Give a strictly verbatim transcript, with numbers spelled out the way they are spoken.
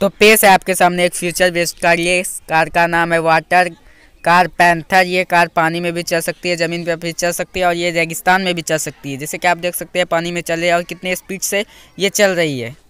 तो पेश है आपके सामने एक फ्यूचर बेस्ड कार। ये कार का नाम है वाटर कार पैंथर। ये कार पानी में भी चल सकती है, ज़मीन पर भी चल सकती है और ये रेगिस्तान में भी चल सकती है। जैसे कि आप देख सकते हैं पानी में चल रही है और कितने स्पीड से ये चल रही है।